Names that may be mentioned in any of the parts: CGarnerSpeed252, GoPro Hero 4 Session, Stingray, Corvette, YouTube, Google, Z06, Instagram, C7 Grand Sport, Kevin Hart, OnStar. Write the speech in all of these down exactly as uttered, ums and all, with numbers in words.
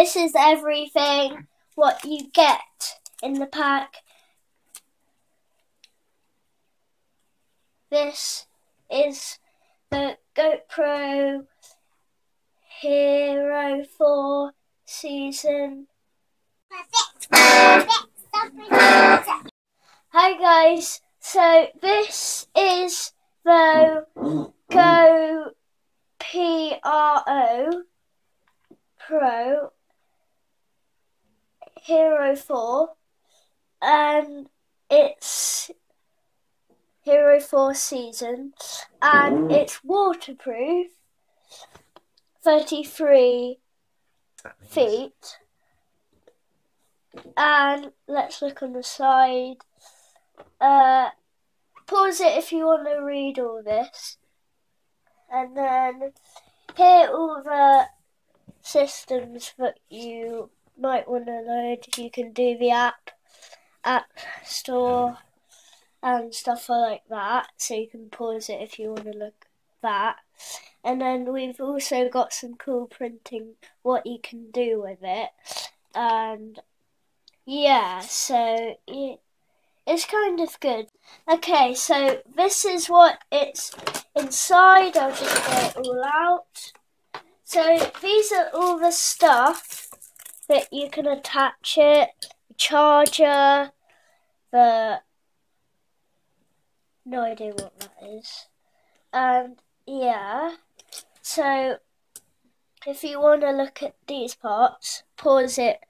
This is everything what you get in the pack. This is the GoPro Hero four Session. Hi guys, so this is the GoPro Pro Hero four, and it's Hero four Session, and it's waterproof, thirty-three feet, and let's look on the side. Uh, pause it if you want to read all this, and then here are all the systems that you might want to load. You can do the app, app store, and stuff like that, so you can pause it if you want to look at that. And then we've also got some cool printing, what you can do with it, and yeah, so yeah, it's kind of good. Okay, so this is what it's inside. I'll just get it all out. So these are all the stuff that you can attach it, the charger, the... no idea what that is. And yeah, so if you want to look at these parts, pause it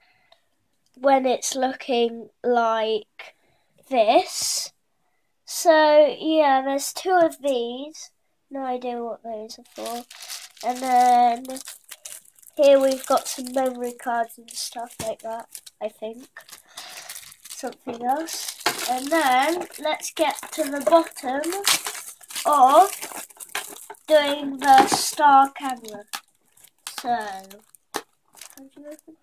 when it's looking like this. So yeah, there's two of these, no idea what those are for. And then here we've got some memory cards and stuff like that, I think, something else. And then let's get to the bottom of doing the star camera. So, how do you open?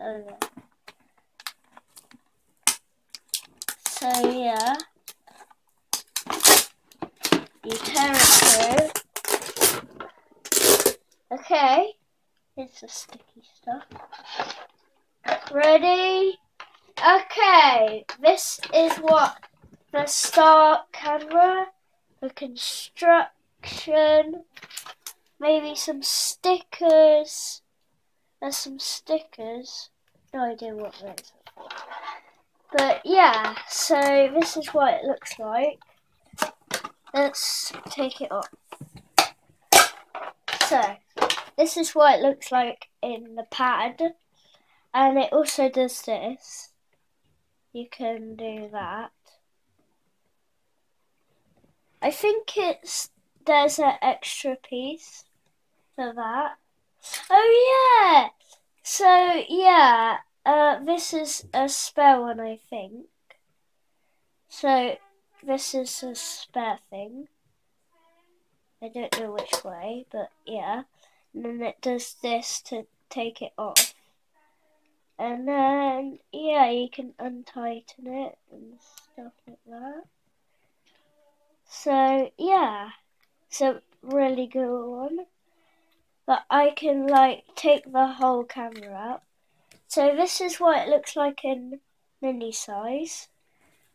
Oh yeah. So yeah, you tear it through. Okay, here's the sticky stuff. Ready? Okay, this is what the star camera, the construction, maybe some stickers. There's some stickers, no idea what those are. But yeah, so this is what it looks like. Let's take it off. So, this is what it looks like in the pad, and it also does this. You can do that. I think it's there's an extra piece for that. Oh yeah! So yeah, uh, this is a spare one, I think. So this is a spare thing. I don't know which way, but yeah. And then it does this to take it off. And then, yeah, you can untighten it and stuff like that. So, yeah, it's a really good one. But I can, like, take the whole camera out. So this is what it looks like in mini size.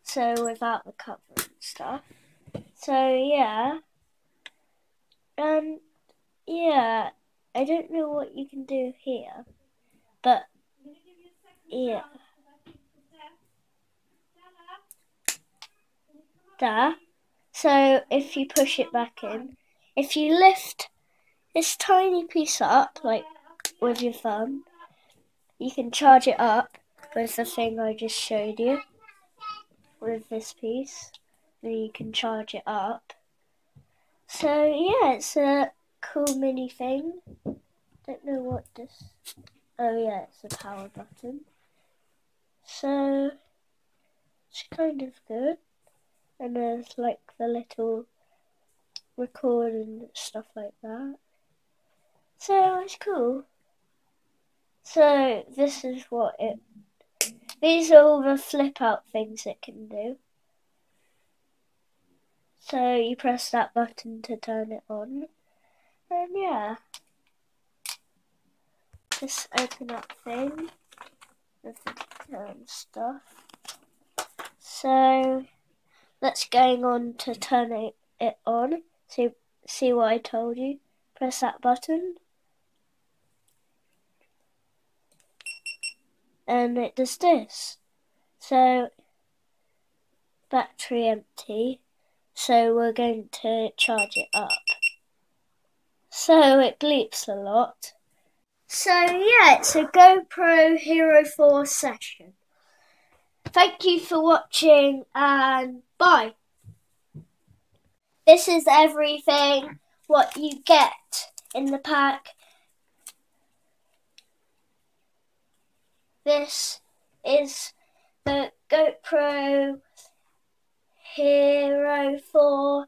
So without the cover and stuff. So, yeah. And, yeah, I don't know what you can do here. But... yeah. There. So if you push it back in, if you lift this tiny piece up, like with your thumb, you can charge it up with the thing I just showed you, with this piece, then you can charge it up. So yeah, it's a cool mini thing. Don't know what this... oh yeah, it's the power button. So, it's kind of good. And there's like the little record and stuff like that. So, it's cool. So, this is what it... these are all the flip-out things it can do. So, you press that button to turn it on. And yeah. this open up thing with the um, stuff. So that's going on to turn it, it on. So see what I told you? Press that button. And it does this. So battery empty. So we're going to charge it up. So it bleeps a lot. So yeah, it's a GoPro Hero four session. Thank you for watching and bye. This is everything what you get in the pack. This is the GoPro Hero four